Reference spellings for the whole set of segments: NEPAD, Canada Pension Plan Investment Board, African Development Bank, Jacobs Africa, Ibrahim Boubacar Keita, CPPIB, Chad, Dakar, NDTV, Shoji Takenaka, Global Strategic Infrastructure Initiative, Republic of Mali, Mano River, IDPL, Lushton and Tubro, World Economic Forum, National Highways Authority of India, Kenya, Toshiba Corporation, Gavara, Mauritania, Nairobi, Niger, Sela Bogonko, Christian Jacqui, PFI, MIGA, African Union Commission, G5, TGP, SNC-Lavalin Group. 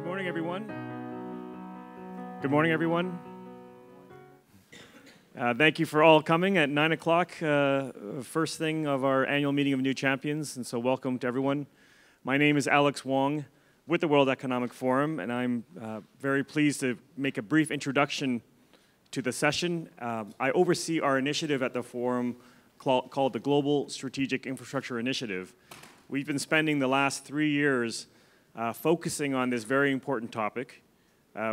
Good morning, everyone. Good morning, everyone. Thank you for all coming at 9 o'clock, first thing of our annual meeting of new champions, and so welcome to everyone. My name is Alex Wong with the World Economic Forum, and I'm very pleased to make a brief introduction to the session. I oversee our initiative at the forum called the Global Strategic Infrastructure Initiative. We've been spending the last 3 years focusing on this very important topic. The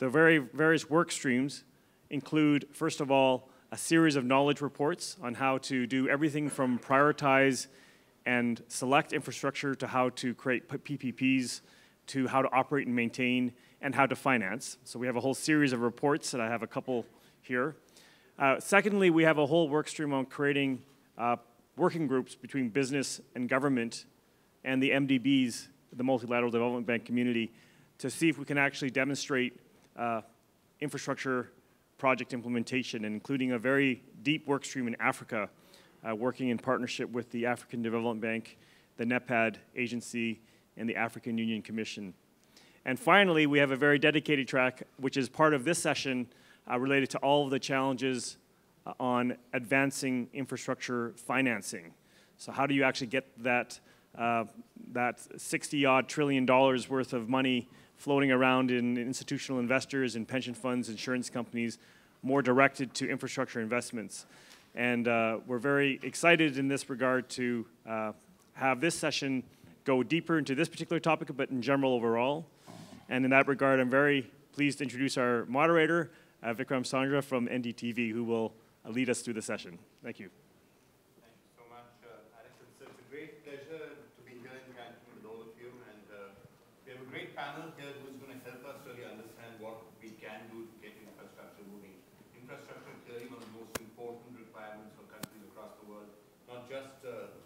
various work streams include, first of all, a series of knowledge reports on how to do everything from prioritize and select infrastructure to how to create PPPs, to how to operate and maintain, and how to finance. So we have a whole series of reports, and I have a couple here. Secondly, we have a whole work stream on creating working groups between business and government and the MDBs, the Multilateral Development Bank community, to see if we can actually demonstrate infrastructure project implementation, including a very deep work stream in Africa, working in partnership with the African Development Bank, the NEPAD agency, and the African Union Commission. And finally, we have a very dedicated track, which is part of this session, related to all of the challenges on advancing infrastructure financing. So how do you actually get that $60-odd trillion worth of money floating around in institutional investors, in pension funds, insurance companies, more directed to infrastructure investments? And we're very excited in this regard to have this session go deeper into this particular topic, but in general overall. And in that regard, I'm very pleased to introduce our moderator, Vikram Chandra from NDTV, who will lead us through the session. Thank you. Panel here who's going to help us really understand what we can do to get infrastructure moving. Infrastructure clearly one of the most important requirements for countries across the world, not just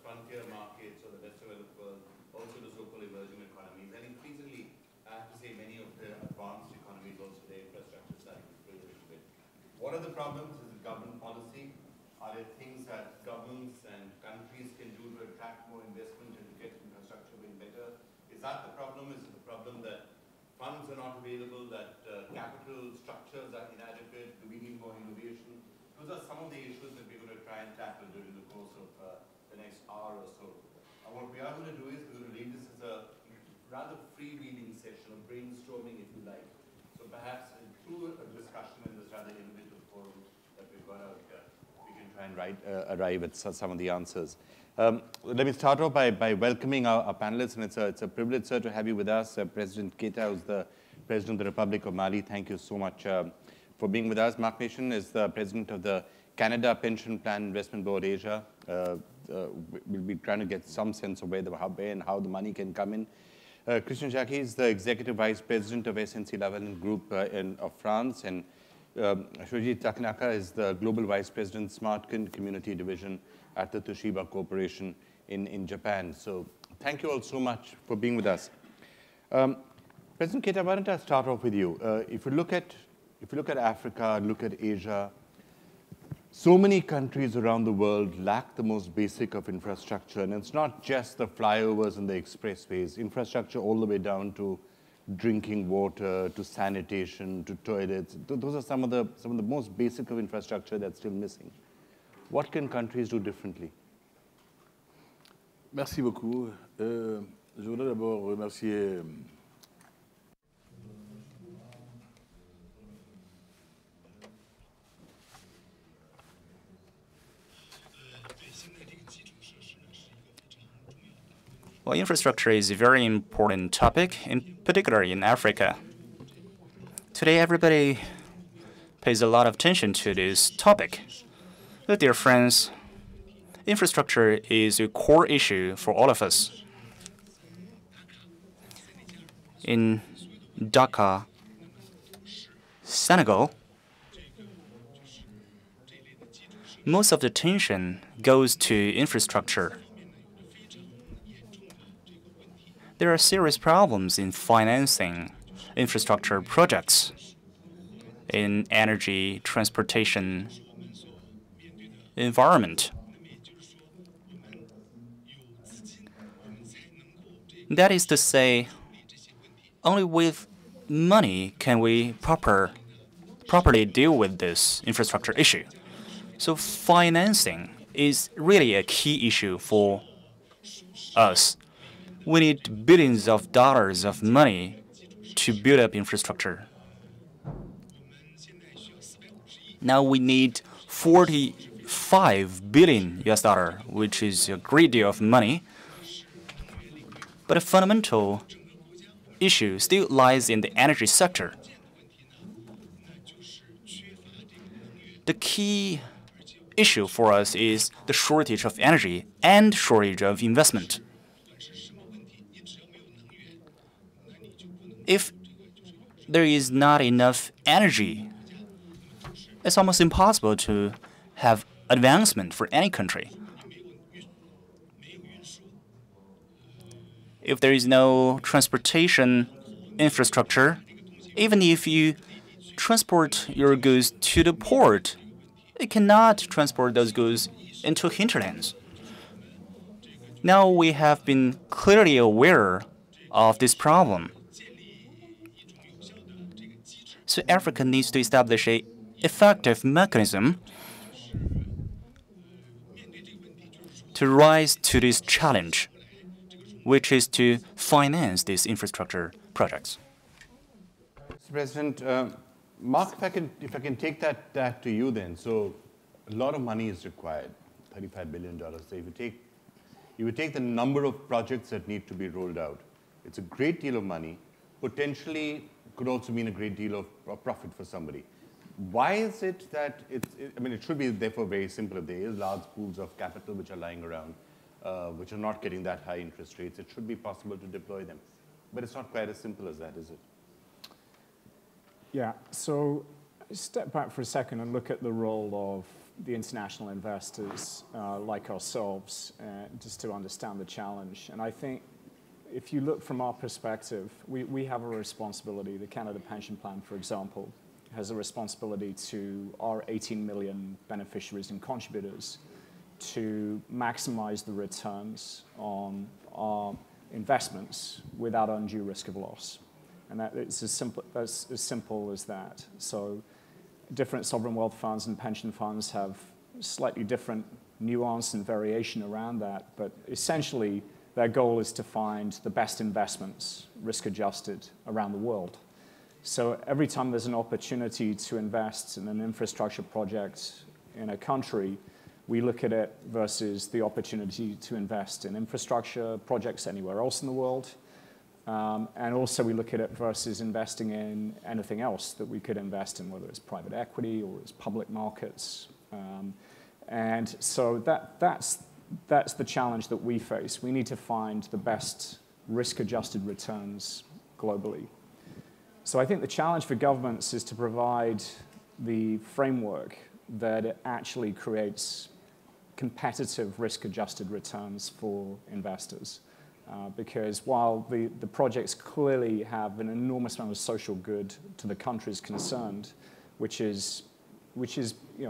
frontier markets or the best developed world, also the so-called emerging economies. And increasingly, I have to say many of the advanced economies also their infrastructure side is very little bit. What are the problems? Is it government policy? Are there things that governments and countries can do to attract more investment and to get infrastructure being better? Is that the problem? Is it problem that funds are not available, that capital structures are inadequate, do we need more innovation? Those are some of the issues that we're going to try and tackle during the course of the next hour or so. What we are going to do is we're going to leave this as a rather freewheeling session, a brainstorming if you like. So perhaps through a discussion in this rather innovative forum that we've got out here, we can try and arrive at some of the answers. Let me start off by welcoming our panelists, and it's a privilege, sir, to have you with us. President Keita is the President of the Republic of Mali. Thank you so much for being with us. Mark Mason is the President of the Canada Pension Plan Investment Board Asia. We'll be trying to get some sense of how the money can come in. Christian Jacqui is the Executive Vice President of SNC-Lavalin Group of France, and Shoji Takenaka is the Global Vice President, Smart Community Division at the Toshiba Corporation in Japan. So thank you all so much for being with us. President Keita, why don't I start off with you? If you look at Africa, look at Asia, so many countries around the world lack the most basic of infrastructure, and it's not just the flyovers and the expressways, infrastructure all the way down to drinking water, to sanitation, to toilets. Those are some of the most basic of infrastructure that's still missing. What can countries do differently? Merci beaucoup. Je voudrais d'abord remercier Well, infrastructure is a very important topic, in particular in Africa. Today, everybody pays a lot of attention to this topic. But dear friends, infrastructure is a core issue for all of us. In Dakar, Senegal, most of the attention goes to infrastructure. There are serious problems in financing infrastructure projects in energy, transportation, environment. That is to say, Only with money can we properly deal with this infrastructure issue. So financing is really a key issue for us. We need billions of dollars of money to build up infrastructure. Now we need $45 billion US, which is a great deal of money. But a fundamental issue still lies in the energy sector. The key issue for us is the shortage of energy and shortage of investment. If there is not enough energy, it's almost impossible to have advancement for any country. If there is no transportation infrastructure, even if you transport your goods to the port, it cannot transport those goods into hinterlands. Now we have been clearly aware of this problem. So Africa needs to establish an effective mechanism to rise to this challenge, which is to finance these infrastructure projects. Mr. President, Mark, if I can take that to you then. So a lot of money is required, $35 billion. So if you take the number of projects that need to be rolled out, it's a great deal of money. Potentially could also mean a great deal of profit for somebody. Why is it that it should be therefore very simple. There is large pools of capital which are lying around, which are not getting that high interest rates. It should be possible to deploy them. But it's not quite as simple as that, is it? Yeah, so step back for a second and look at the role of the international investors like ourselves, just to understand the challenge. And I think if you look from our perspective, we have a responsibility. The Canada Pension Plan, for example, has a responsibility to our 18 million beneficiaries and contributors to maximize the returns on our investments without undue risk of loss. And that's as simple as that. So different sovereign wealth funds and pension funds have slightly different nuance and variation around that, but essentially their goal is to find the best investments, risk-adjusted, around the world. So every time there's an opportunity to invest in an infrastructure project in a country, we look at it versus the opportunity to invest in infrastructure projects anywhere else in the world. And also we look at it versus investing in anything else that we could invest in, whether it's private equity or it's public markets. And so that's the challenge that we face. We need to find the best risk-adjusted returns globally. So I think the challenge for governments is to provide the framework that actually creates competitive risk-adjusted returns for investors. Because while the projects clearly have an enormous amount of social good to the countries concerned, which is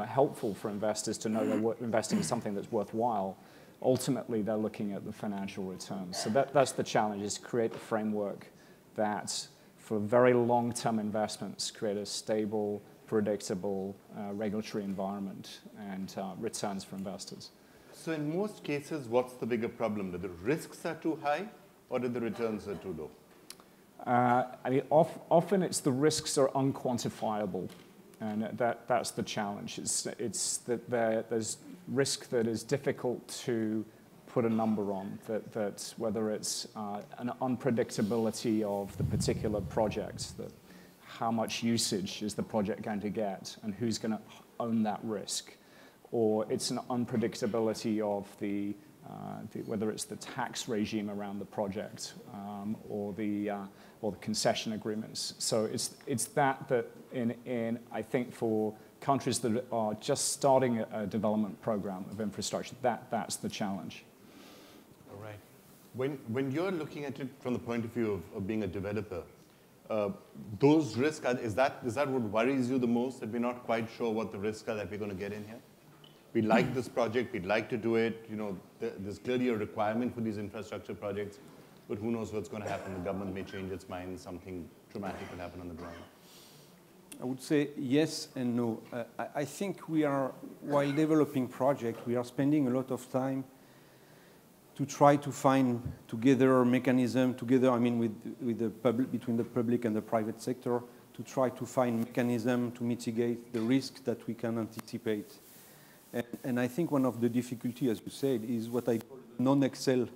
helpful for investors to know they're investing in something that's worthwhile, ultimately they're looking at the financial returns. So that's the challenge, is to create the framework that for very long-term investments, create a stable, predictable regulatory environment and returns for investors. So in most cases, what's the bigger problem? That the risks are too high or that the returns are too low? Often it's the risks are unquantifiable, and that's the challenge. It's that there's risk that is difficult to put a number on, that whether it's an unpredictability of the particular project, that how much usage is the project going to get and who's going to own that risk, or it's an unpredictability of whether it's the tax regime around the project or the concession agreements. So it's that I think for countries that are just starting a development program of infrastructure, that's the challenge. All right. When you're looking at it from the point of view of being a developer, those risks, is that what worries you the most, that we're not quite sure what the risks are that we're going to get in here? We like this project, we'd like to do it, there's clearly a requirement for these infrastructure projects, but who knows what's going to happen. The government may change its mind. Something dramatic will happen on the ground. I would say yes and no. I think we are, while developing projects, we are spending a lot of time to try to find together mechanism, together, I mean, with the public, between the public and the private sector, to try to find mechanism to mitigate the risk that we can anticipate. And I think one of the difficulty, as you said, is what I call non-Excel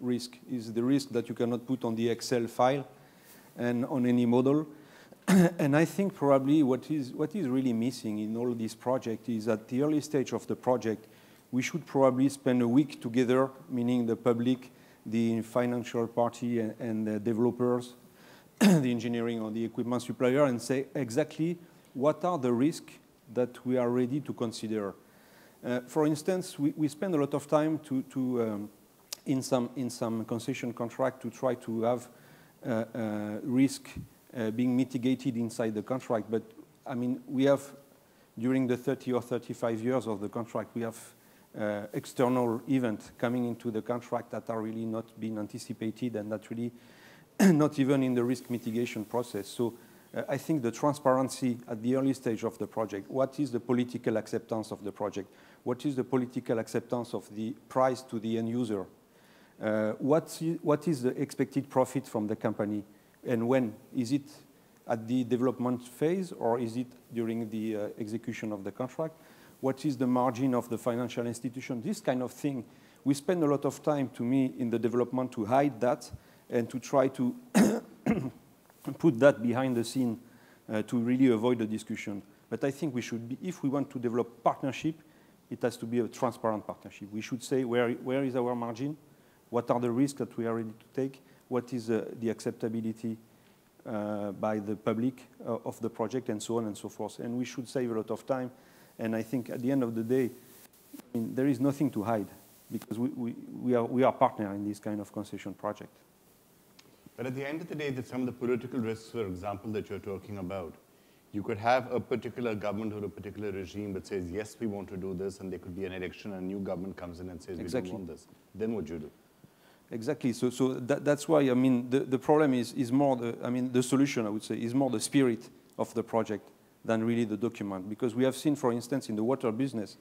risk, is the risk that you cannot put on the Excel file and on any model. And I think probably what is really missing in all this project is at the early stage of the project, we should probably spend a week together, meaning the public, the financial party, and the developers, the engineering or the equipment supplier, and say exactly what are the risks that we are ready to consider. For instance, we spend a lot of time in some concession contract to try to have risk being mitigated inside the contract. But I mean, we have, during the 30 or 35 years of the contract, we have external events coming into the contract that are really not being anticipated and that really not even in the risk mitigation process. So I think the transparency at the early stage of the project, what is the political acceptance of the project? What is the political acceptance of the price to the end user? What is the expected profit from the company? And when? Is it at the development phase or is it during the execution of the contract? What is the margin of the financial institution? This kind of thing. We spend a lot of time, to me, in the development to hide that and to try to put that behind the scene to really avoid the discussion. But I think we should be, if we want to develop partnership, it has to be a transparent partnership. We should say where is our margin? What are the risks that we are ready to take? What is the acceptability by the public of the project, and so on and so forth. And we should save a lot of time. And I think at the end of the day, I mean, there is nothing to hide because we are partner in this kind of concession project. But at the end of the day, that some of the political risks, for example, that you're talking about, you could have a particular government or a particular regime that says, yes, we want to do this, and there could be an election, and a new government comes in and says, exactly, we don't want this. Then what do you do? Exactly. So that's why, I mean, the problem is more the, I mean, the solution, I would say, is more the spirit of the project than really the document. Because we have seen, for instance, in the water business,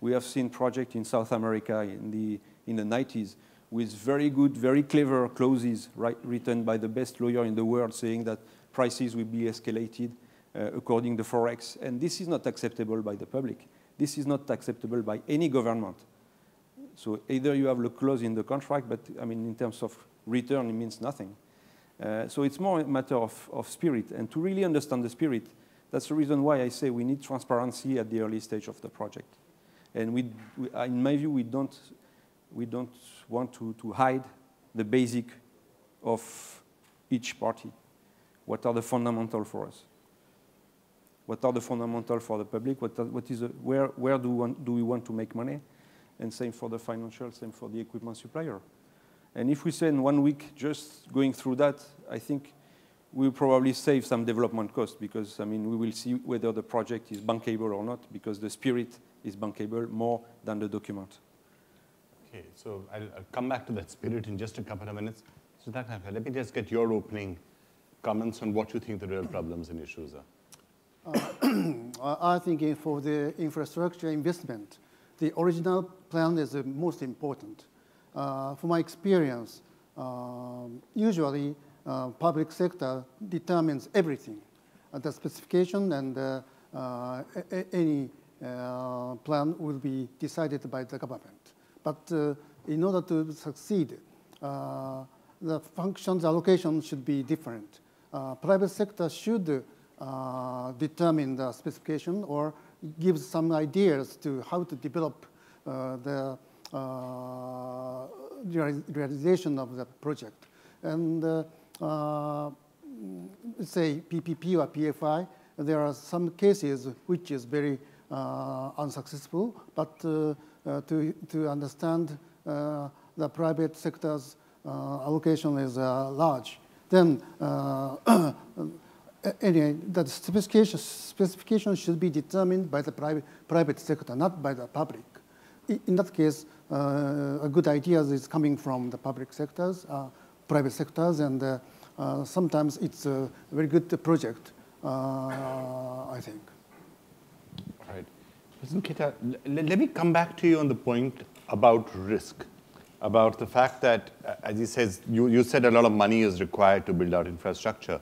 we have seen projects in South America in the 90s with very good, very clever clauses written by the best lawyer in the world saying that prices will be escalated according to Forex. And this is not acceptable by the public. This is not acceptable by any government. So either you have the clause in the contract, but I mean, in terms of return, it means nothing. So it's more a matter of spirit. And to really understand the spirit, that's the reason why I say we need transparency at the early stage of the project. And we in my view, we don't want to hide the basic of each party. What are the fundamental for us? What are the fundamental for the public? Where do we want to make money? And same for the financial, same for the equipment supplier. And if we spend 1 week just going through that, I think we'll probably save some development cost because, I mean, we will see whether the project is bankable or not because the spirit is bankable more than the document. Okay, so I'll come back to that spirit in just a couple of minutes. So that, let me just get your opening comments on what you think the real problems and issues are. I think for the infrastructure investment, the original plan is the most important. From my experience, usually public sector determines everything, the specification and any plan will be decided by the government. But in order to succeed, the functions allocation should be different. Private sector should determine the specification or gives some ideas to how to develop the realization of the project. And say PPP or PFI, there are some cases which is very unsuccessful, but to understand the private sector's allocation is large. Then anyway, the specification should be determined by the private sector, not by the public. In that case, a good idea is coming from the public sectors private sectors, and sometimes it's a very good project, I think. All right. President Keita, let me come back to you on the point about risk, about the fact that, as he says, you said a lot of money is required to build out infrastructure.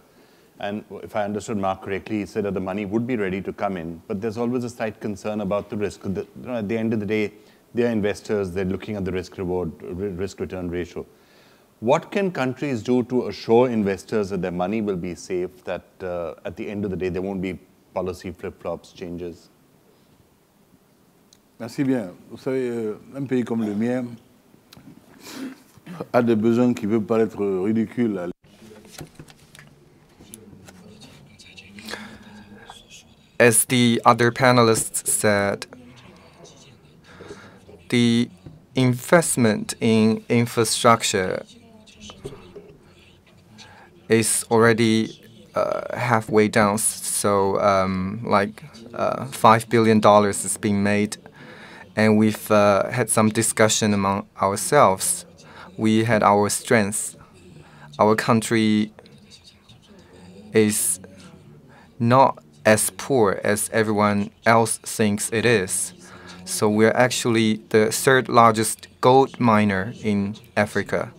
And if I understood Mark correctly, he said that the money would be ready to come in, but there's always a slight concern about the risk. At the end of the day, they're investors, they're looking at the risk-return ratio. What can countries do to assure investors that their money will be safe, that at the end of the day, there won't be policy flip-flops, changes? Merci bien. Vous savez, un pays comme le mien a des besoins qui peuvent paraître ridicules à As the other panelists said, the investment in infrastructure is already halfway down. So like $5 billion is being made. And we've had some discussion among ourselves. We had our strengths. Our country is not as poor as everyone else thinks it is. So we're actually the third largest gold miner in Africa.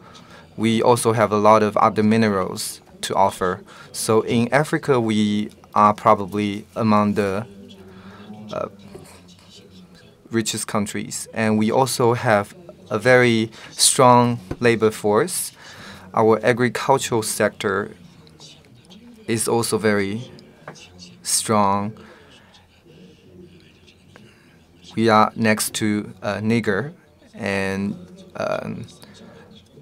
We also have a lot of other minerals to offer. So in Africa, we are probably among the richest countries. And we also have a very strong labor force. Our agricultural sector is also very strong. We are next to Niger, and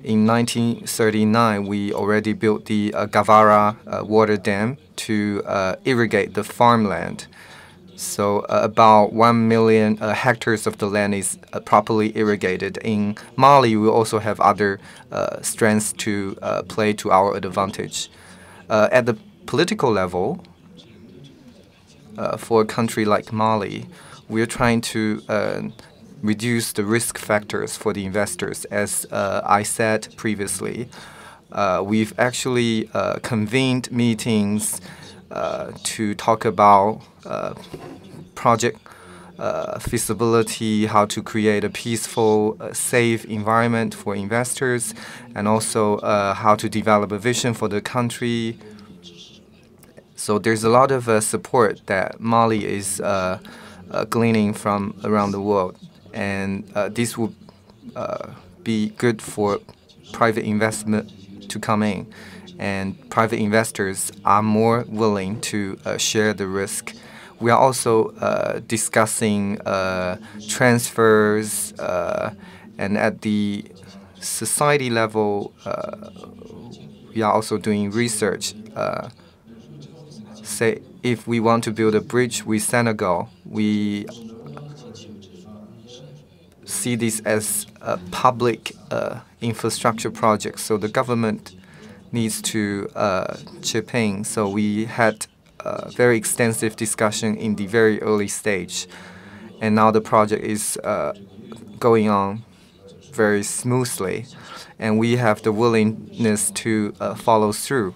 in 1939 we already built the Gavara water dam to irrigate the farmland. So about 1 million hectares of the land is properly irrigated. In Mali, we also have other strengths to play to our advantage. At the political level, for a country like Mali, we are trying to reduce the risk factors for the investors. As I said previously, we've actually convened meetings to talk about project feasibility, how to create a peaceful, safe environment for investors, and also how to develop a vision for the country. So there's a lot of support that Mali is gleaning from around the world. And this would be good for private investment to come in. And private investors are more willing to share the risk. We are also discussing transfers. And at the society level, we are also doing research. Say, if we want to build a bridge with Senegal, we see this as a public infrastructure project. So the government needs to chip in. So we had a very extensive discussion in the very early stage. And now the project is going on very smoothly. And we have the willingness to follow through,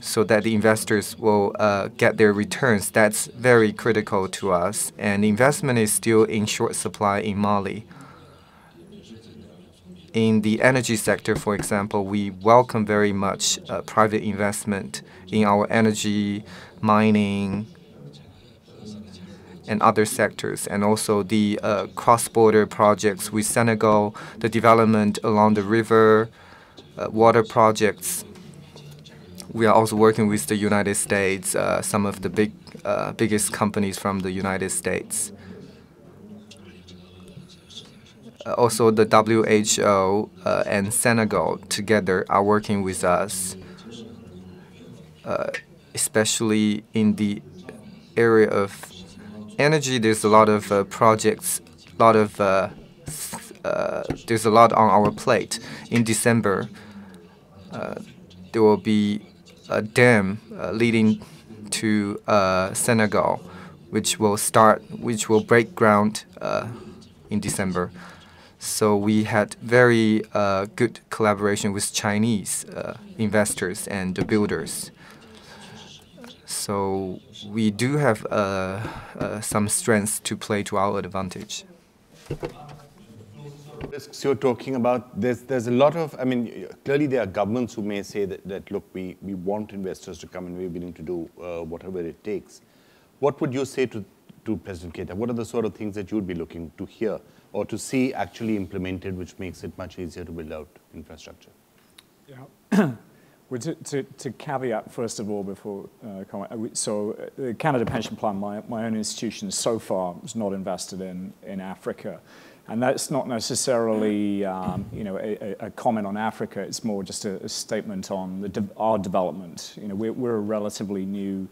so that the investors will get their returns. That's very critical to us. And investment is still in short supply in Mali. In the energy sector, for example, we welcome very much private investment in our energy, mining, and other sectors, and also the cross-border projects with Senegal, the development along the river, water projects. We are also working with the United States, some of the biggest companies from the United States. Also, the WHO and Senegal together are working with us, especially in the area of energy. There's a lot of projects, there's a lot on our plate. In December, there will be a dam leading to Senegal, which will break ground in December. So we had very good collaboration with Chinese investors and builders. So we do have some strengths to play to our advantage. Risks you're talking about, there's a lot of, I mean, clearly there are governments who may say that look, we want investors to come and we're willing to do whatever it takes. What would you say to President Keita? What are the sort of things that you'd be looking to hear or to see actually implemented, which makes it much easier to build out infrastructure? Yeah. Well, to caveat, first of all, before comment, so the Canada Pension Plan, my own institution, so far is not invested in Africa. And that's not necessarily you know, a comment on Africa. It's more just a statement on our development. You know, we're a relatively new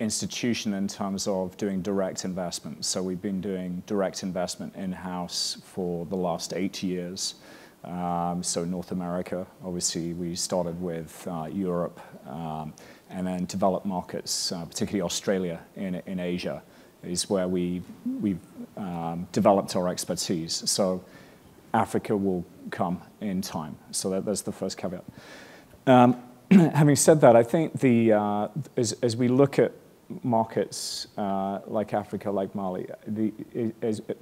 institution in terms of doing direct investment. So we've been doing direct investment in-house for the last 8 years. So North America, obviously, we started with Europe and then developed markets, particularly Australia in Asia, is where we've developed our expertise. So Africa will come in time. So that's the first caveat. Having said that, I think the as we look at markets like Africa, like Mali,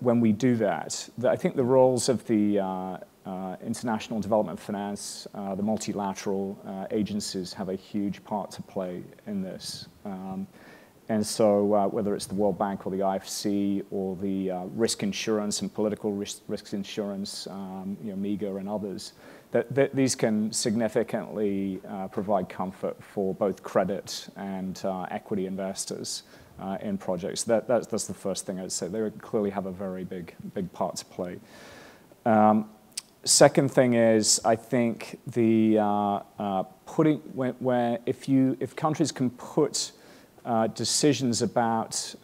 when we do that, I think the roles of the international development finance, the multilateral agencies have a huge part to play in this. And so whether it's the World Bank or the IFC or the risk insurance and political risk insurance, you know, MIGA and others, that these can significantly provide comfort for both credit and equity investors in projects. That's the first thing I'd say. They clearly have a very big part to play. Second thing is, I think the if countries can put decisions about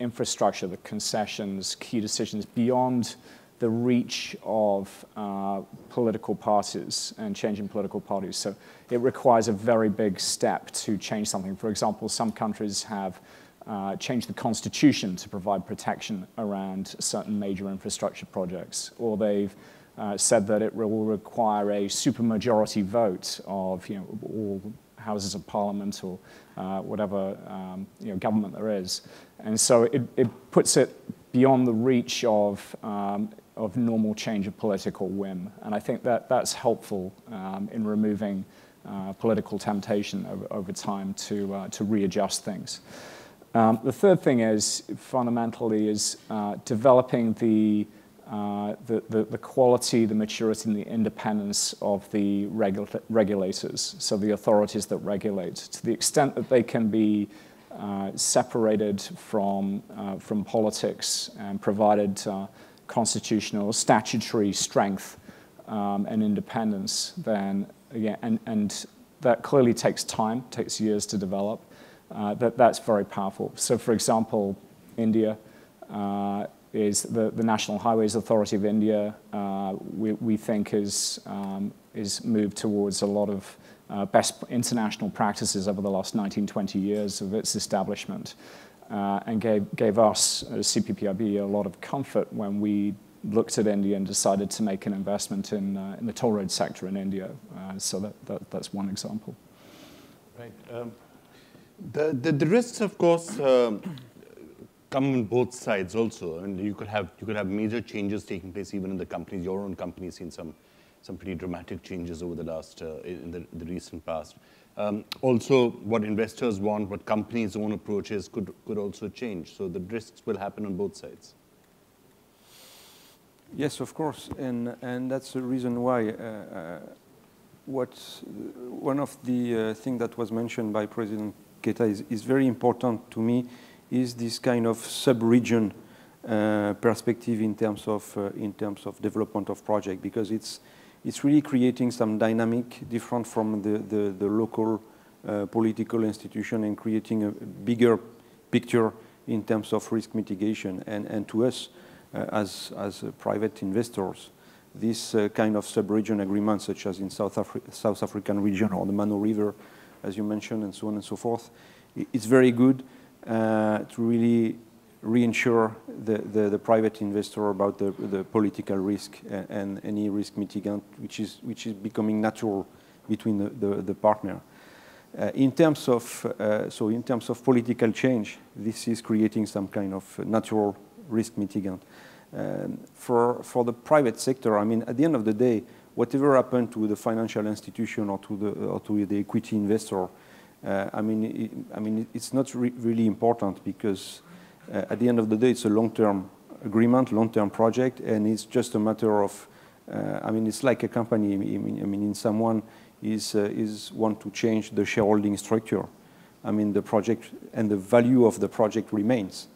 infrastructure, the concessions, key decisions beyond the reach of political parties and changing political parties, so it requires a very big step to change something. For example, some countries have change the constitution to provide protection around certain major infrastructure projects, or they've said that it will require a supermajority vote of, you know, all houses of parliament or whatever you know, government there is, and so it puts it beyond the reach of normal change of political whim, and I think that's helpful in removing political temptation over time to readjust things. The third thing is, fundamentally, is developing the quality, the maturity, and the independence of the regulators, so the authorities that regulate, to the extent that they can be separated from politics and provided constitutional, statutory strength and independence. Then again, and that clearly takes time, takes years to develop. That's very powerful. So, for example, India is the National Highways Authority of India. We think is moved towards a lot of best international practices over the last 19, 20 years of its establishment, and gave us CPPIB a lot of comfort when we looked at India and decided to make an investment in the toll road sector in India. So that's one example. Right. The risks, of course, come on both sides also. I mean, you could have major changes taking place even in the companies. Your own company has seen some pretty dramatic changes over the last in the recent past. Also, what investors want, what companies' own approaches could also change. So the risks will happen on both sides. Yes, of course, and that's the reason why. One of the things that was mentioned by President Keita is very important to me is this kind of sub-region perspective in terms of development of project, because it's really creating some dynamic different from the local political institution and creating a bigger picture in terms of risk mitigation, and to us as private investors. This kind of sub-region agreement, such as in South African region or the Mano River, as you mentioned, and so on and so forth, it's very good to really reassure the private investor about the political risk and any risk mitigant, which is becoming natural between the partner. In terms of political change, this is creating some kind of natural risk mitigant. For the private sector, I mean, at the end of the day, whatever happened to the financial institution or to the equity investor, it's not really important, because at the end of the day, it's a long-term agreement, long-term project, and it's just a matter of. It's like a company. In someone is want to change the shareholding structure. I mean, the project and the value of the project remains.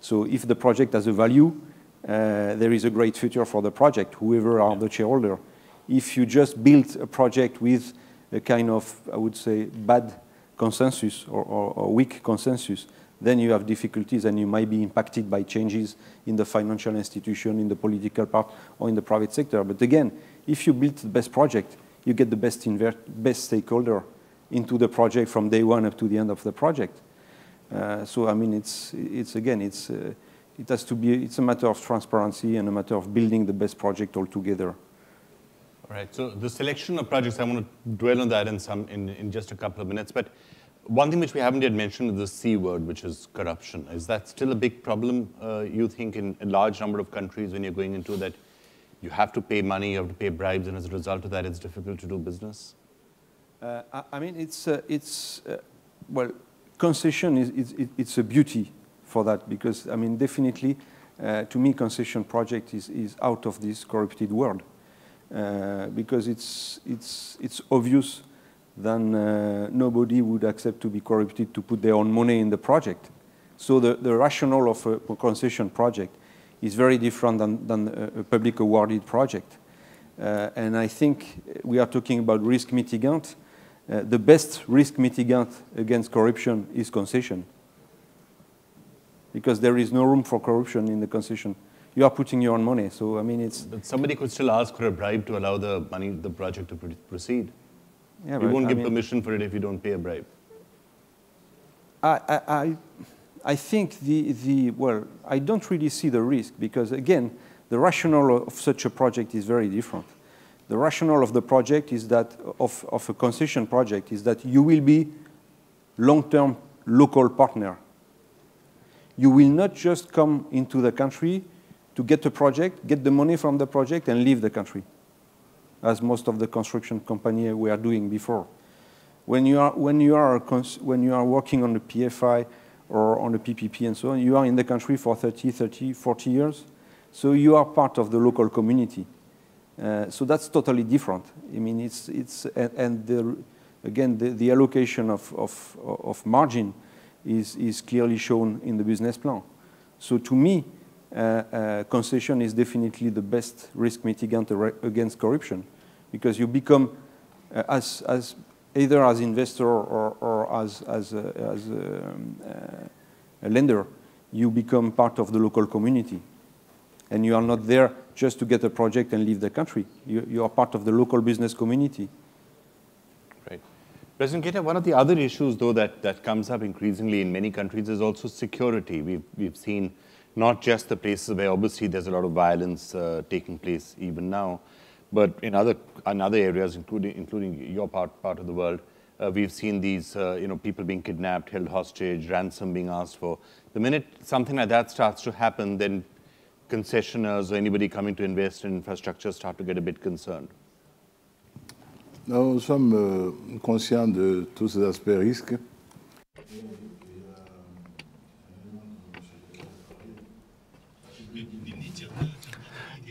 So if the project has a value, there is a great future for the project, whoever are the shareholder. If you just build a project with a kind of, I would say, bad consensus or weak consensus, then you have difficulties and you might be impacted by changes in the financial institution, in the political part, or in the private sector. But again, if you build the best project, you get the best stakeholder into the project from day one up to the end of the project. It has to be. It's a matter of transparency and a matter of building the best project altogether. All right. So the selection of projects, I want to dwell on that in just a couple of minutes. But one thing which we haven't yet mentioned is the C word, which is corruption. Is that still a big problem? You think in a large number of countries when you're going into that, you have to pay money, you have to pay bribes, and as a result of that, it's difficult to do business. Concession is a beauty for that, because, I mean, definitely, to me, concession project is out of this corrupted world, because it's obvious that nobody would accept to be corrupted to put their own money in the project. So the rationale of a concession project is very different than a public awarded project. And I think we are talking about risk mitigant. The best risk mitigant against corruption is concession, because there is no room for corruption in the concession. You are putting your own money, so I mean it's... But somebody could still ask for a bribe to allow the project to proceed. Yeah, you won't give permission for it if you don't pay a bribe. I think I don't really see the risk, because again, the rationale of such a project is very different. The rationale of the project is that, of a concession project, is that you will be long-term local partner. You will not just come into the country to get a project, get the money from the project, and leave the country, as most of the construction company were doing before. When you are working on a PFI or on a PPP and so on, you are in the country for 30, 40 years, so you are part of the local community. So that's totally different. I mean, the allocation of margin is clearly shown in the business plan. So to me, concession is definitely the best risk mitigant against corruption, because you become, either as investor or as a lender, you become part of the local community. And you are not there just to get a project and leave the country. You are part of the local business community. President Keita, one of the other issues, though, that comes up increasingly in many countries is also security. We've seen not just the places where obviously there's a lot of violence taking place even now, but in other areas, including your part of the world, we've seen these people being kidnapped, held hostage, ransom being asked for. The minute something like that starts to happen, then concessioners or anybody coming to invest in infrastructure start to get a bit concerned. Nous sommes conscients de tous ces aspects risques.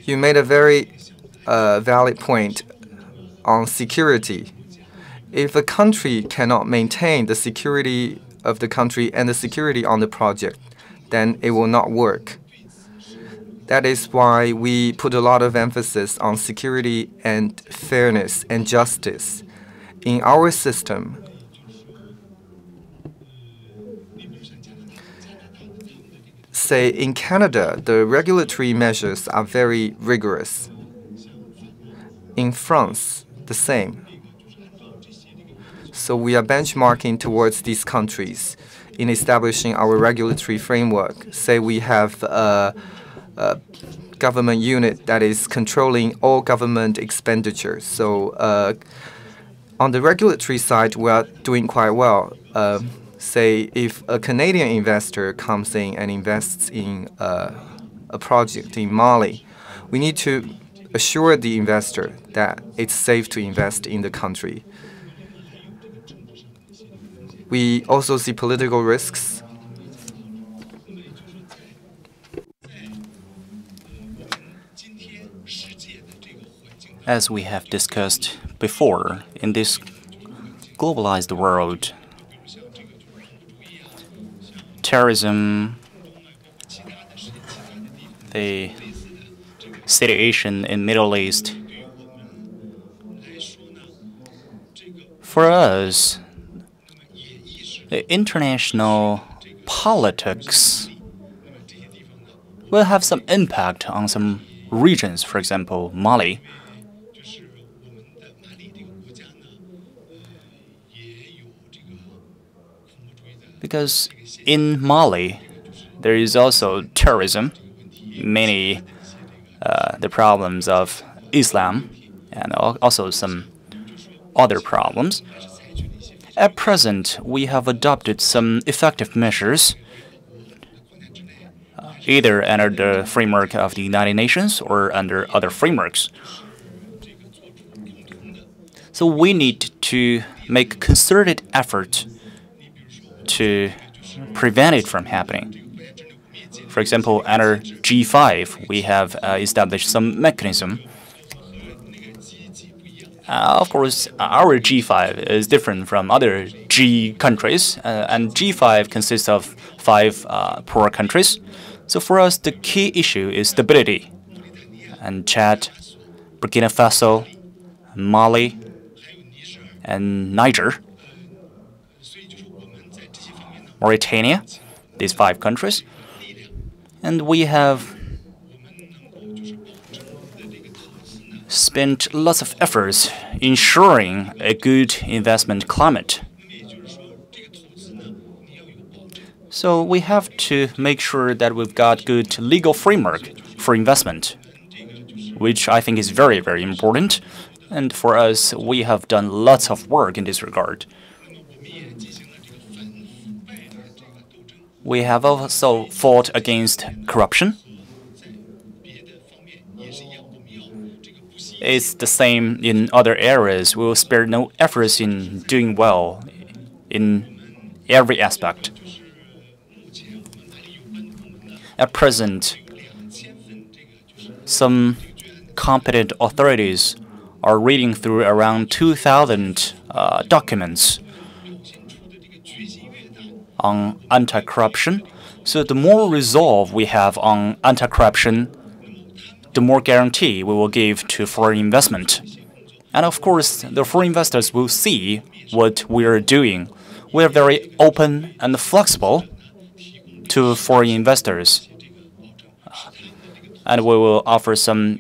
You made a very valid point on security. If a country cannot maintain the security of the country and the security on the project, then it will not work. That is why we put a lot of emphasis on security and fairness and justice. In our system, say in Canada, the regulatory measures are very rigorous. In France, the same. So we are benchmarking towards these countries. in establishing our regulatory framework. Say we have a government unit that is controlling all government expenditures. So on the regulatory side, we are doing quite well. Say if a Canadian investor comes in and invests in a project in Mali, we need to assure the investor that it's safe to invest in the country. We also see political risks. As we have discussed before, in this globalized world, terrorism, the situation in Middle East, for us, the international politics will have some impact on some regions, for example, Mali. Because in Mali, there is also terrorism, many the problems of Islam, and also some other problems. At present, we have adopted some effective measures, either under the framework of the United Nations or under other frameworks. So we need to make concerted effort to prevent it from happening. For example, under G5, we have established some mechanism. Of course, our G5 is different from other G countries, and G5 consists of 5 poor countries. So for us, the key issue is stability. And Chad, Burkina Faso, Mali, and Niger, Mauritania, these 5 countries. And we have spent lots of efforts ensuring a good investment climate. So we have to make sure that we've got good legal framework for investment, which I think is very, very important. And for us, we have done lots of work in this regard. We have also fought against corruption. It's the same in other areas. We will spare no efforts in doing well in every aspect. At present, some competent authorities are reading through around 2,000 documents on anti-corruption. So the more resolve we have on anti-corruption, the more guarantee we will give to foreign investment. And of course, the foreign investors will see what we are doing. We are very open and flexible to foreign investors. And we will offer some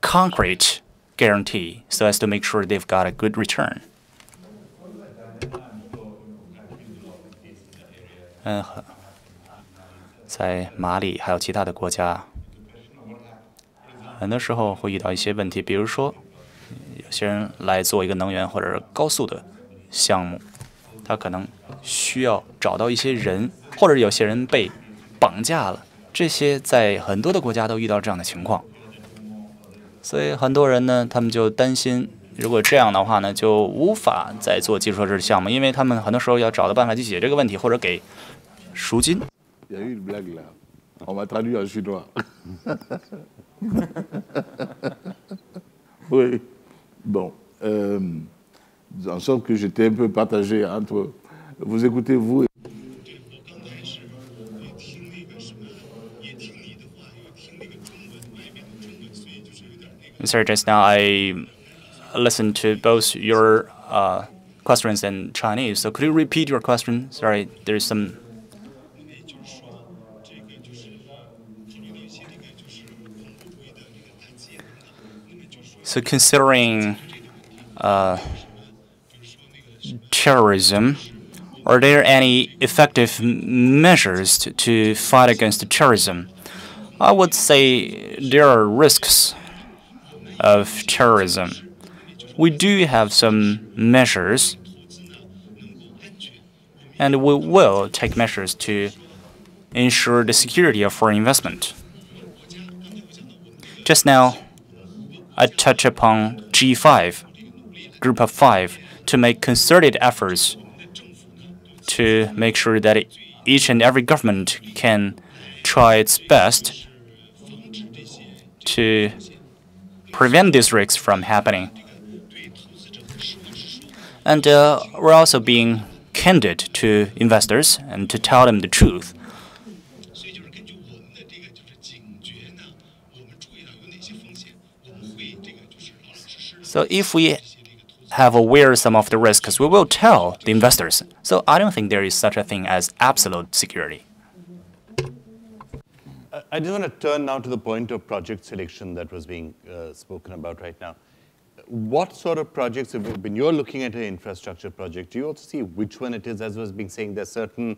concrete guarantee so as to make sure they've got a good return. In Mali and other countries, 很多时候会遇到一些问题，比如说，有些人来做一个能源或者高速的项目，他可能需要找到一些人，或者有些人被绑架了，这些在很多的国家都遇到这样的情况。所以很多人呢，他们就担心，如果这样的话呢，就无法再做基础设施项目，因为他们很多时候要找到办法去解决这个问题，或者给赎金。 On m'a traduit en chinois. Oui. Bon. En sorte que j'étais un peu partagé entre... Vous écoutez, vous... Sorry, just now I listened to both your questions in Chinese. So could you repeat your question? Sorry, there's some... So considering terrorism Are there any effective measures to fight against terrorism? I would say there are risks of terrorism. We do have some measures, and we will take measures to ensure the security of foreign investment. Just now, I touched upon G5, Group of Five, to make concerted efforts to make sure that each and every government can try its best to prevent these risks from happening. And we're also being candid to investors and to tell them the truth. So if we have aware some of the risks, we will tell the investors. So I don't think there is such a thing as absolute security. I just want to turn now to the point of project selection that was being spoken about right now. What sort of projects, when you're looking at an infrastructure project, do you also see which one it is? As was being saying, there are certain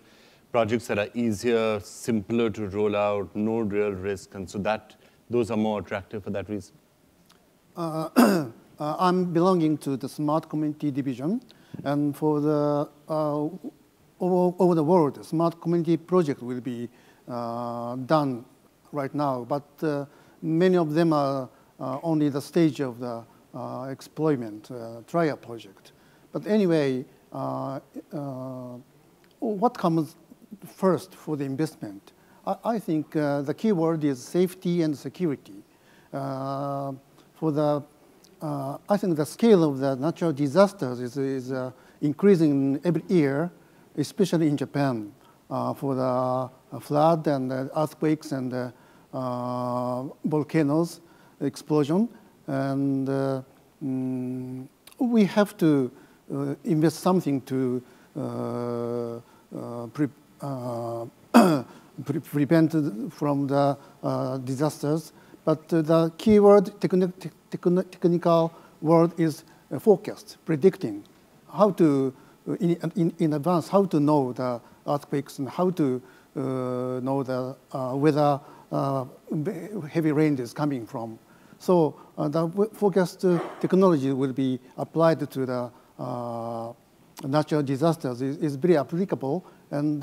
projects that are easier, simpler to roll out, no real risk, and so that those are more attractive for that reason? I'm belonging to the Smart Community Division, and for the over the world, Smart Community project will be done right now, but many of them are only the stage of the exploitment trial project. But anyway, what comes first for the investment? I think the key word is safety and security. I think the scale of the natural disasters is increasing every year, especially in Japan, for the flood and earthquakes and volcanoes explosion. And we have to invest something to prevent from the disasters. But the key word, technical word, is forecast, predicting. How to, in advance, how to know the earthquakes and how to know the, whether heavy rain is coming from. So the forecast technology will be applied to the natural disasters. It's very applicable, and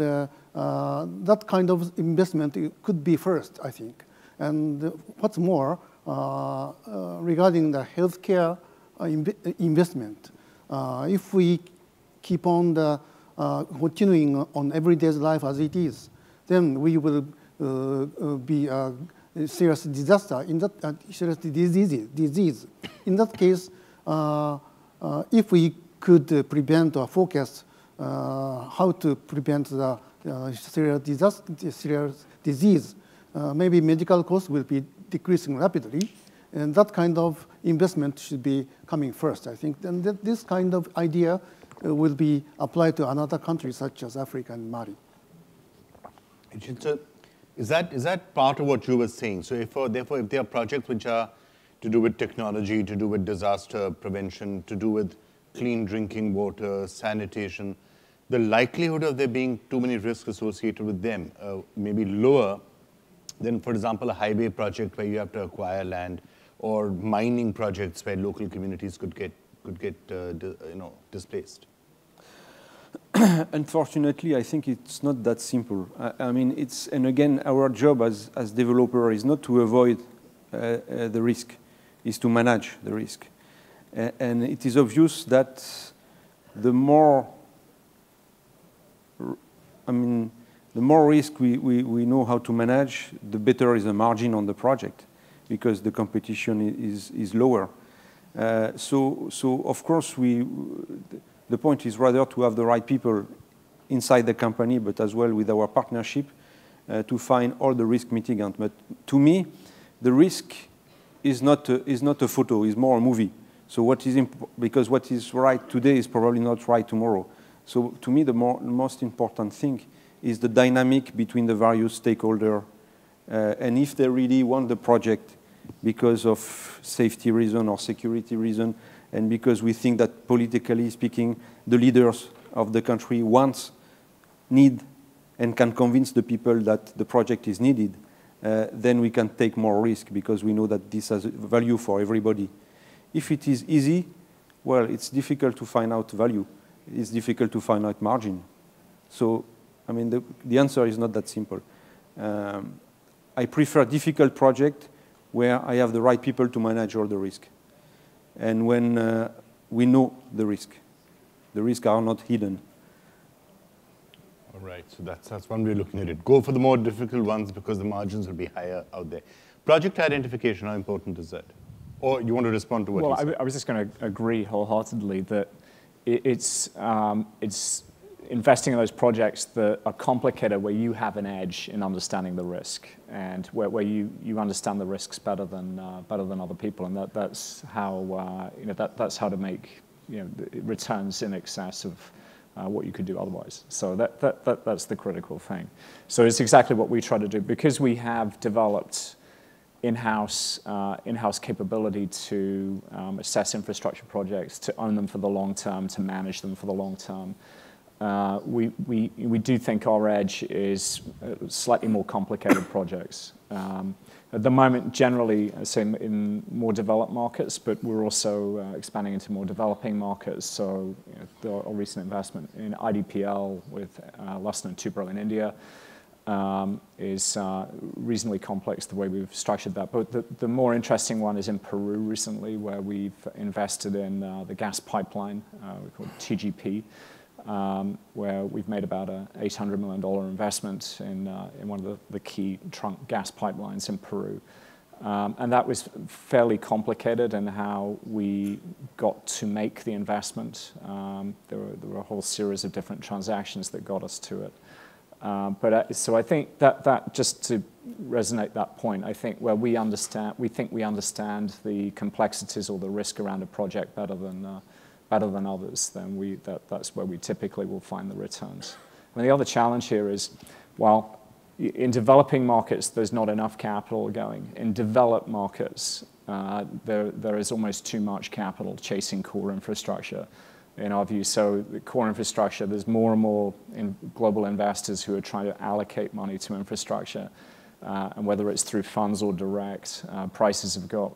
that kind of investment could be first, I think. And what's more, regarding the healthcare investment, if we keep on the, continuing on everyday life as it is, then we will be a serious disaster in that serious disease. In that case, if we could prevent or forecast how to prevent the serious disease, maybe medical costs will be decreasing rapidly, and that kind of investment should be coming first, I think. And this kind of idea will be applied to another country such as Africa and Mali. Is that part of what you were saying? So therefore, if there are projects which are to do with technology, to do with disaster prevention, to do with clean drinking water, sanitation, the likelihood of there being too many risks associated with them may be lower than, for example, a highway project where you have to acquire land, or mining projects where local communities could get displaced. Unfortunately, I think it's not that simple. I mean, it's, and again, our job as developer is not to avoid the risk, is to manage the risk. And it is obvious that the more, the more risk we know how to manage, the better is the margin on the project, because the competition is lower. So of course, the point is rather to have the right people inside the company, but as well with our partnership, to find all the risk mitigants. But to me, the risk is not a photo, it's more a movie. So what is because what is right today is probably not right tomorrow. So to me, the most important thing is the dynamic between the various stakeholders, and if they really want the project because of safety reason or security reason, and because we think that politically speaking, the leaders of the country wants need and can convince the people that the project is needed, then we can take more risk because we know that this has value for everybody. If it is easy, well, it's difficult to find out value. It's difficult to find out margin. So, I mean, the answer is not that simple. I prefer difficult project where I have the right people to manage all the risk. And when we know the risks are not hidden. All right, so that's one way of looking at it. Go for the more difficult ones because the margins will be higher out there. Project identification, how important is that? Or you want to respond to what you said? Well, I was just going to agree wholeheartedly that it's investing in those projects that are complicated where you have an edge in understanding the risk and where you understand the risks better than other people, and that's how you know that's how to make returns in excess of what you could do otherwise. So that's the critical thing. So it's exactly what we try to do because we have developed in-house capability to assess infrastructure projects, to own them for the long term, to manage them for the long term. We do think our edge is slightly more complicated projects. At the moment, generally, same in more developed markets, but we're also expanding into more developing markets. So our recent investment in IDPL with Lushton and Tubro in India is reasonably complex the way we've structured that. But the more interesting one is in Peru recently, where we've invested in the gas pipeline, we call it TGP. Where we've made about a $800 million investment in one of the key trunk gas pipelines in Peru. And that was fairly complicated in how we got to make the investment. There were a whole series of different transactions that got us to it. So I think that just to resonate that point, I think where we think we understand the complexities or the risk around a project better than others, then that's where we typically will find the returns. I mean, the other challenge here is, well, in developing markets, there's not enough capital going. In developed markets, there is almost too much capital chasing core infrastructure, in our view. So the core infrastructure, there's more and more global investors who are trying to allocate money to infrastructure. And whether it's through funds or direct, prices have got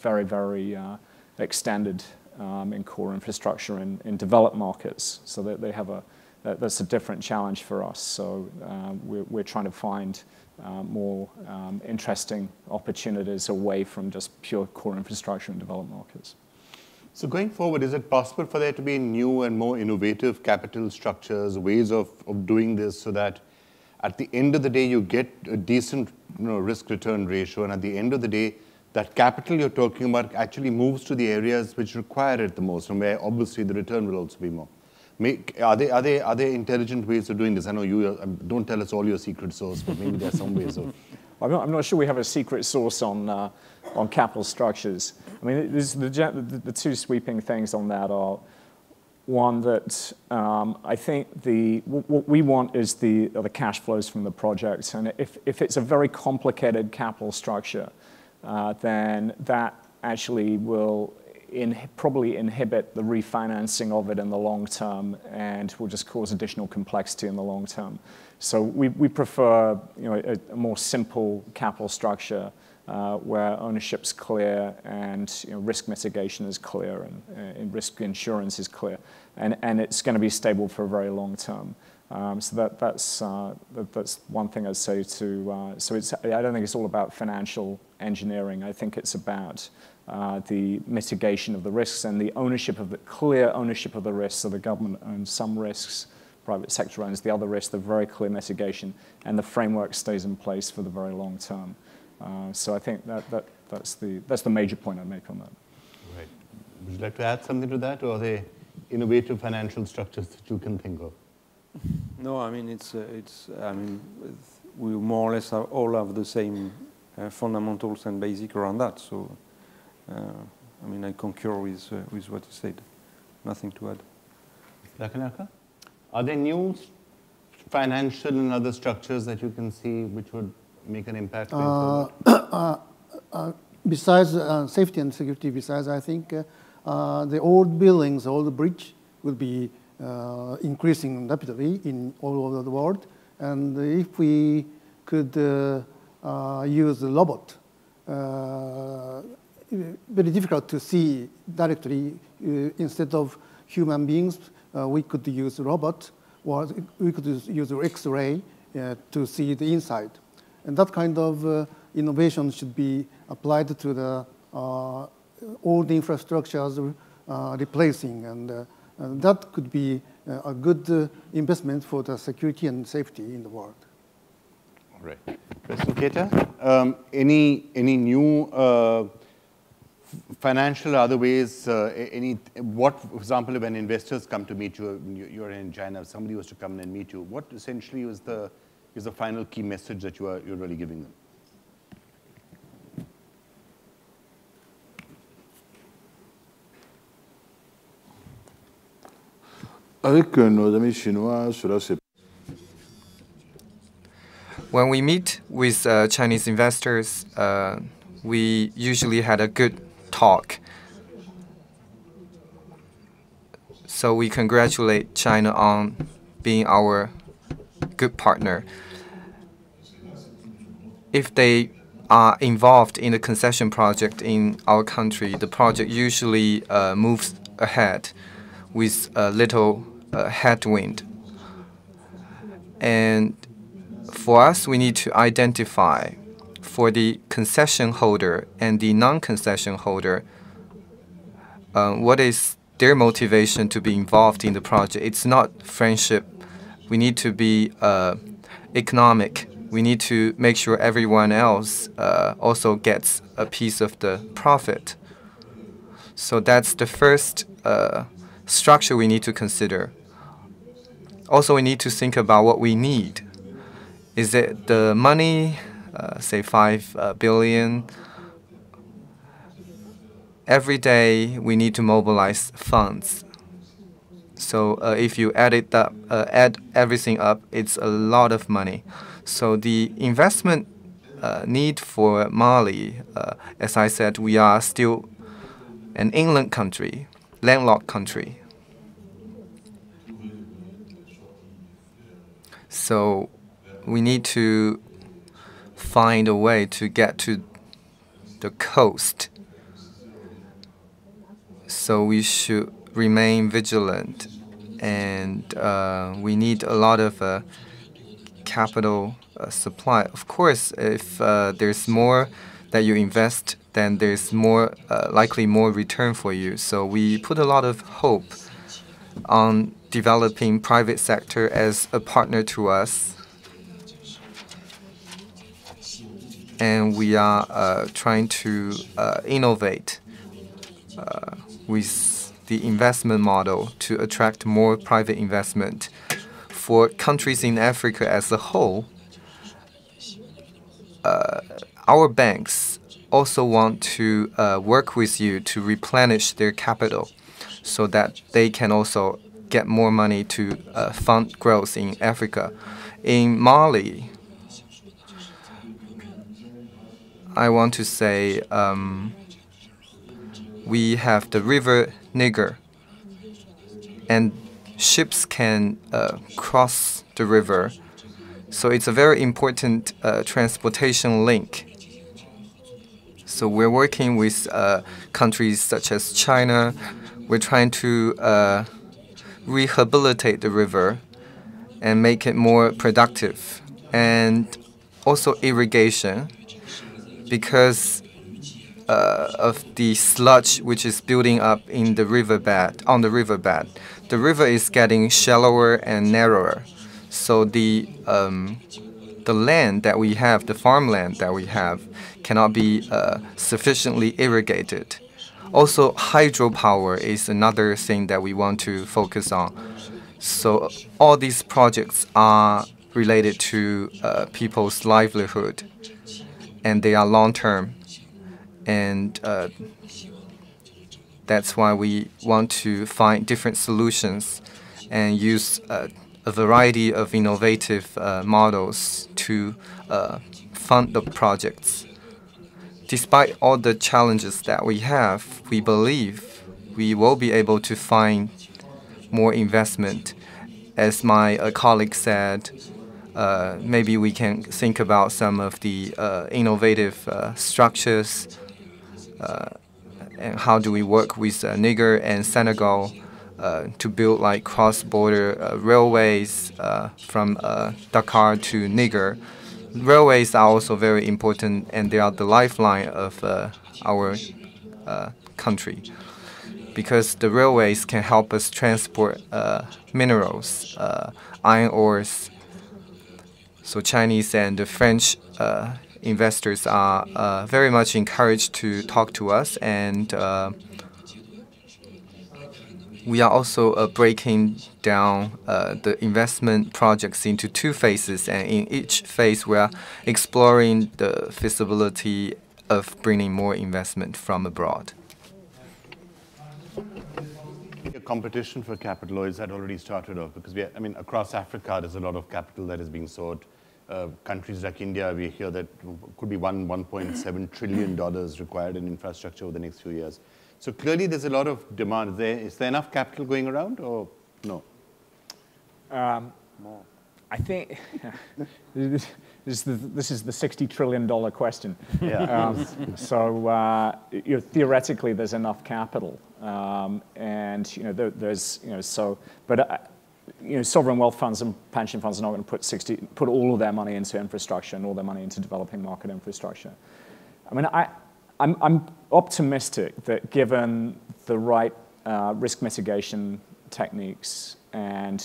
very, very extended in core infrastructure in developed markets, so that they have that's a different challenge for us. So we're trying to find more interesting opportunities away from just pure core infrastructure in developed markets. So going forward, is it possible for there to be new and more innovative capital structures, ways of doing this, so that at the end of the day you get a decent risk-return ratio, and at the end of the day, that capital you're talking about actually moves to the areas which require it the most, and where obviously the return will also be more. Are there intelligent ways of doing this? I know you don't tell us all your secret sauce, but maybe there are some ways of. I'm not sure we have a secret sauce on capital structures. I mean, the two sweeping things on that are one that I think what we want is the cash flows from the project, and if it's a very complicated capital structure. Then that actually will probably inhibit the refinancing of it in the long term and will just cause additional complexity in the long term. So we prefer a more simple capital structure where ownership's clear and risk mitigation is clear and risk insurance is clear. And it's going to be stable for a very long term. So that's one thing I'd say to, I don't think it's all about financial engineering. I think it's about the mitigation of the risks and the ownership of clear ownership of the risks. So the government owns some risks, private sector owns the other risks, the very clear mitigation, and the framework stays in place for the very long term. So I think that's the major point I'd make on that. Right. Would you like to add something to that, or are there innovative financial structures that you can think of? No, I mean we more or less all have the same fundamentals and basic around that. So, I mean, I concur with what you said. Nothing to add. Takenaka, are there new financial and other structures that you can see which would make an impact? Besides safety and security, I think the old buildings, old bridge, will be increasing rapidly in all over the world. And if we could use the robot, very difficult to see directly. Instead of human beings, we could use robot, or we could use X-ray to see the inside. And that kind of innovation should be applied to the old infrastructures replacing, and that could be a good investment for the security and safety in the world. All right, Mr. Keita, any new financial or other ways? What, for example, when investors come to meet you, you're in China. If somebody was to come and meet you, what essentially is the final key message that you're really giving them? Avec nos amis chinois, cela c'est. When we meet with Chinese investors, we usually had a good talk. So we congratulate China on being our good partner. If they are involved in a concession project in our country, the project usually moves ahead with a little headwind. And for us, we need to identify for the concession holder and the non-concession holder what is their motivation to be involved in the project. It's not friendship. We need to be economic. We need to make sure everyone else also gets a piece of the profit. So that's the first structure we need to consider. Also, we need to think about what we need. Is it the money, say 5 billion? Every day we need to mobilize funds. So if you add everything up, it's a lot of money. So the investment need for Mali, as I said, we are still an inland country, landlocked country. So we need to find a way to get to the coast. So we should remain vigilant, and we need a lot of capital supply. Of course, if there's more that you invest, then there's more likely more return for you. So we put a lot of hope on developing private sector as a partner to us. And we are trying to innovate with the investment model to attract more private investment. For countries in Africa as a whole, our banks also want to work with you to replenish their capital so that they can also get more money to fund growth in Africa. In Mali, I want to say we have the river Niger, and ships can cross the river. So it's a very important transportation link. So we're working with countries such as China. We're trying to rehabilitate the river and make it more productive, and also irrigation. Because of the sludge which is building up in the riverbed, on the riverbed, the river is getting shallower and narrower. So the land that we have, the farmland that we have, cannot be sufficiently irrigated. Also, hydropower is another thing that we want to focus on. So all these projects are related to people's livelihood. And they are long-term, and that's why we want to find different solutions and use a variety of innovative models to fund the projects. Despite all the challenges that we have, we believe we will be able to find more investment. As my colleague said, maybe we can think about some of the innovative structures and how do we work with Niger and Senegal to build like cross-border railways from Dakar to Niger. Railways are also very important, and they are the lifeline of our country, because the railways can help us transport minerals, iron ores. So Chinese and the French investors are very much encouraged to talk to us, and we are also breaking down the investment projects into two phases, and in each phase we are exploring the feasibility of bringing more investment from abroad. The competition for capital had already started off, because I mean, across Africa there's a lot of capital that is being sought. Countries like India, we hear that could be $1.7 trillion required in infrastructure over the next few years. So clearly there's a lot of demand. Is there enough capital going around, or no? I think this is the $60 trillion question. Yeah. You know, theoretically, there's enough capital. And you know, there's, you know, so, but you know, sovereign wealth funds and pension funds are not going to put all of their money into infrastructure and all their money into developing market infrastructure. I mean, I'm optimistic that given the right risk mitigation techniques and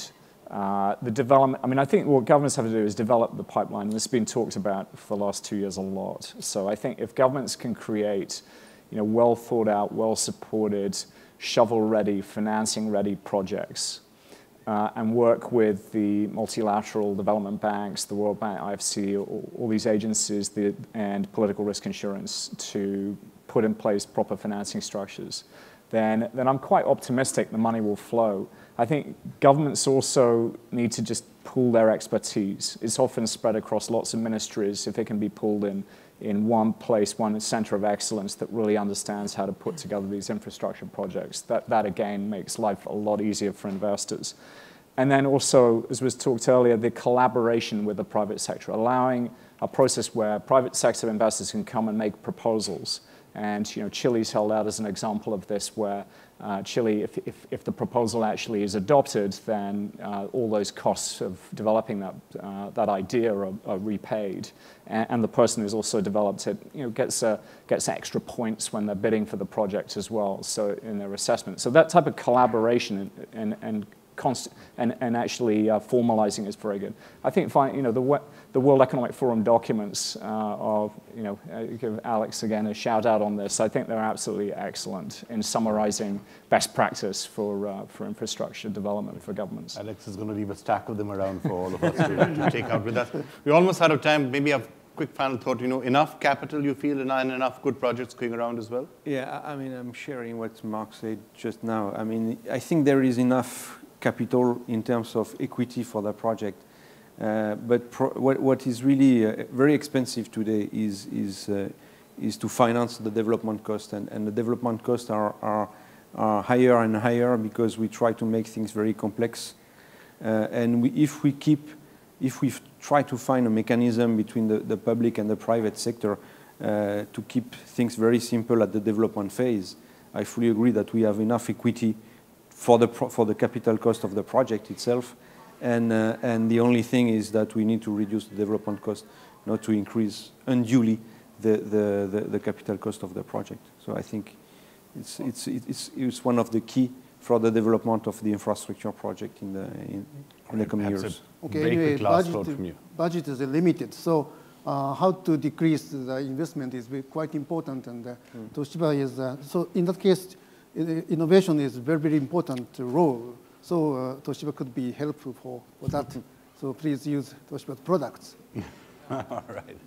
the development, I mean, I think what governments have to do is develop the pipeline. This has been talked about for the last 2 years a lot. So I think if governments can create, you know, well thought out, well supported, shovel ready, financing ready projects, and work with the multilateral development banks, the World Bank, IFC, all these agencies, and political risk insurance to put in place proper financing structures, then I'm quite optimistic the money will flow. I think governments also need to just pool their expertise. It's often spread across lots of ministries. If it can be pooled in one place, one center of excellence that really understands how to put together these infrastructure projects, that again makes life a lot easier for investors. And then also, as was talked earlier, the collaboration with the private sector, allowing a process where private sector investors can come and make proposals. And you know, Chile's held out as an example of this, where Chile, if the proposal actually is adopted, then all those costs of developing that idea are repaid, and the person who's also developed it, you know, gets extra points when they're bidding for the project as well. So in their assessment, so that type of collaboration and actually formalizing is very good. I think, you know, the World Economic Forum documents are, you know, give Alex again a shout out on this. I think they're absolutely excellent in summarizing best practice for infrastructure development for governments. Alex is going to leave a stack of them around for all of us to take out with us. We're almost out of time. Maybe a quick final thought. You know, enough capital you feel, and enough good projects going around as well? Yeah, I mean, I'm sharing what Mark said just now. I mean, I think there is enough capital in terms of equity for the project. But what is really very expensive today is to finance the development cost, and the development costs are higher and higher because we try to make things very complex. And if we try to find a mechanism between the public and the private sector to keep things very simple at the development phase, I fully agree that we have enough equity for the capital cost of the project itself, and the only thing is that we need to reduce the development cost, not to increase unduly the capital cost of the project. So I think it's one of the key for the development of the infrastructure project in the coming years. Okay, anyway, budget is limited, so how to decrease the investment is quite important, and Toshiba is so in that case. Innovation is a very, very important role, so Toshiba could be helpful for that. So please use Toshiba's products. All right.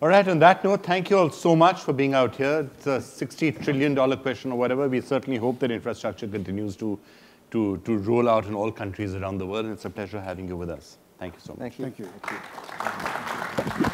All right, on that note, thank you all so much for being out here. It's a $60 trillion question or whatever. We certainly hope that infrastructure continues to roll out in all countries around the world, and it's a pleasure having you with us. Thank you so much. Thank you. Thank you. Thank you.